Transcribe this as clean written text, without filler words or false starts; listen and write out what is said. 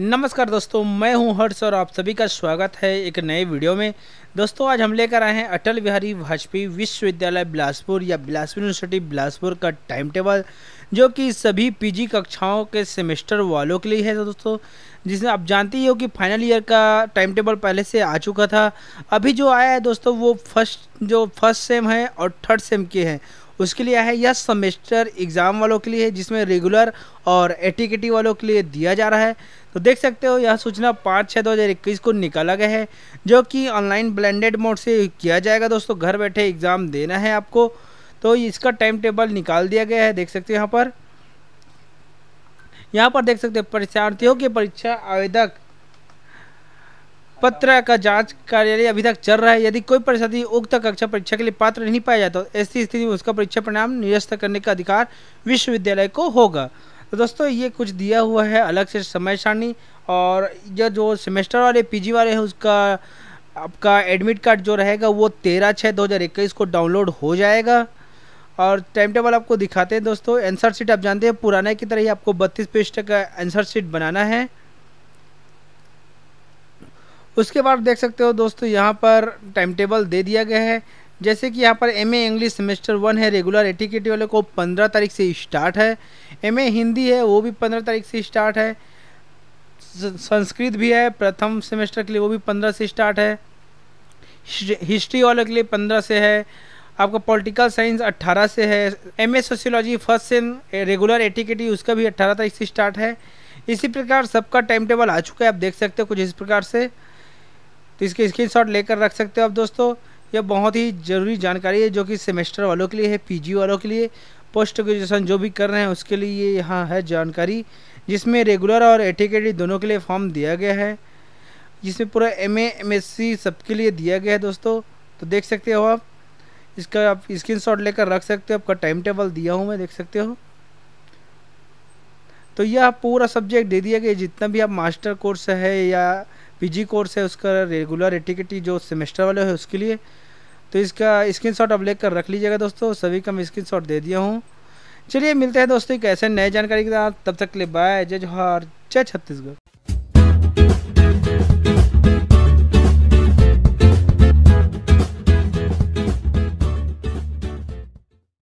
नमस्कार दोस्तों, मैं हूं हर्ष और आप सभी का स्वागत है एक नए वीडियो में। दोस्तों आज हम लेकर आए हैं अटल बिहारी वाजपेयी विश्वविद्यालय बिलासपुर या बिलासपुर यूनिवर्सिटी बिलासपुर का टाइम टेबल, जो कि सभी पीजी कक्षाओं के सेमेस्टर वालों के लिए है। तो दोस्तों जिसमें आप जानते ही हो कि फाइनल ईयर का टाइम टेबल पहले से आ चुका था। अभी जो आया है दोस्तों वो फर्स्ट सेम है और थर्ड सेम के हैं, उसके लिए है। यह सेमेस्टर एग्ज़ाम वालों के लिए है, जिसमें रेगुलर और एटीकेटी वालों के लिए दिया जा रहा है। तो देख सकते हो यह सूचना 5/6/2021 को निकाला गया है, जो कि ऑनलाइन ब्लेंडेड मोड से किया जाएगा। दोस्तों घर बैठे एग्ज़ाम देना है आपको, तो इसका टाइम टेबल निकाल दिया गया है। देख सकते हो यहाँ पर देख सकते हो परीक्षार्थियों के परीक्षा आवेदक पत्र का जांच कार्यालय अभी तक चल रहा है। यदि कोई परीक्षार्थी उक्त कक्षा परीक्षा के लिए पात्र नहीं पाया जाता तो ऐसी स्थिति में उसका परीक्षा परिणाम निरस्त करने का अधिकार विश्वविद्यालय को होगा। तो दोस्तों ये कुछ दिया हुआ है अलग से समय सारणी, और यह जो सेमेस्टर वाले पीजी वाले हैं उसका आपका एडमिट कार्ड जो रहेगा वो 13/6/2021 को डाउनलोड हो जाएगा। और टाइम टेबल आपको दिखाते हैं दोस्तों। आंसर शीट आप जानते हैं पुराने की तरह ही आपको 32 पेज तक का आंसर शीट बनाना है। उसके बाद देख सकते हो दोस्तों यहाँ पर टाइम टेबल दे दिया गया है। जैसे कि यहाँ पर एमए इंग्लिश सेमेस्टर 1 है, रेगुलर एटीकेटी वाले को 15 तारीख से स्टार्ट है। एमए हिंदी है वो भी 15 तारीख से स्टार्ट है। संस्कृत भी है प्रथम सेमेस्टर के लिए, वो भी 15 से स्टार्ट है। हिस्ट्री वालों के लिए 15 से है। आपका पॉलिटिकल साइंस 18 से है। MA sociology first sem regular ATKT उसका भी 18 तारीख से स्टार्ट है। इसी प्रकार सबका टाइम टेबल आ चुका है, आप देख सकते हो कुछ इस प्रकार से। तो इसके स्क्रीनशॉट लेकर रख सकते हो आप दोस्तों। यह बहुत ही ज़रूरी जानकारी है जो कि सेमेस्टर वालों के लिए है, पीजी वालों के लिए, पोस्ट ग्रेजुएशन जो भी कर रहे हैं उसके लिए ये यहाँ है जानकारी, जिसमें रेगुलर और एटीकेटी दोनों के लिए फॉर्म दिया गया है, जिसमें पूरा एमए एमएससी सबके लिए दिया गया है दोस्तों। तो देख सकते हो आप, इसका आप स्क्रीनशॉट लेकर रख सकते हो। आपका टाइम टेबल दिया हूँ मैं, देख सकते हो। तो यह पूरा सब्जेक्ट दे दिया गया, जितना भी आप मास्टर कोर्स है या पीजी कोर्स है उसका रेगुलर एटीकेटी जो सेमेस्टर वाले है उसके लिए। तो इसका स्क्रीनशॉट आप लेकर रख लीजिएगा दोस्तों, सभी का मैं स्क्रीनशॉट दे दिया हूँ। चलिए मिलते हैं दोस्तों एक ऐसे नए जानकारी के साथ, तब तक के लिए बाय। जय जोहार, जय छत्तीसगढ़।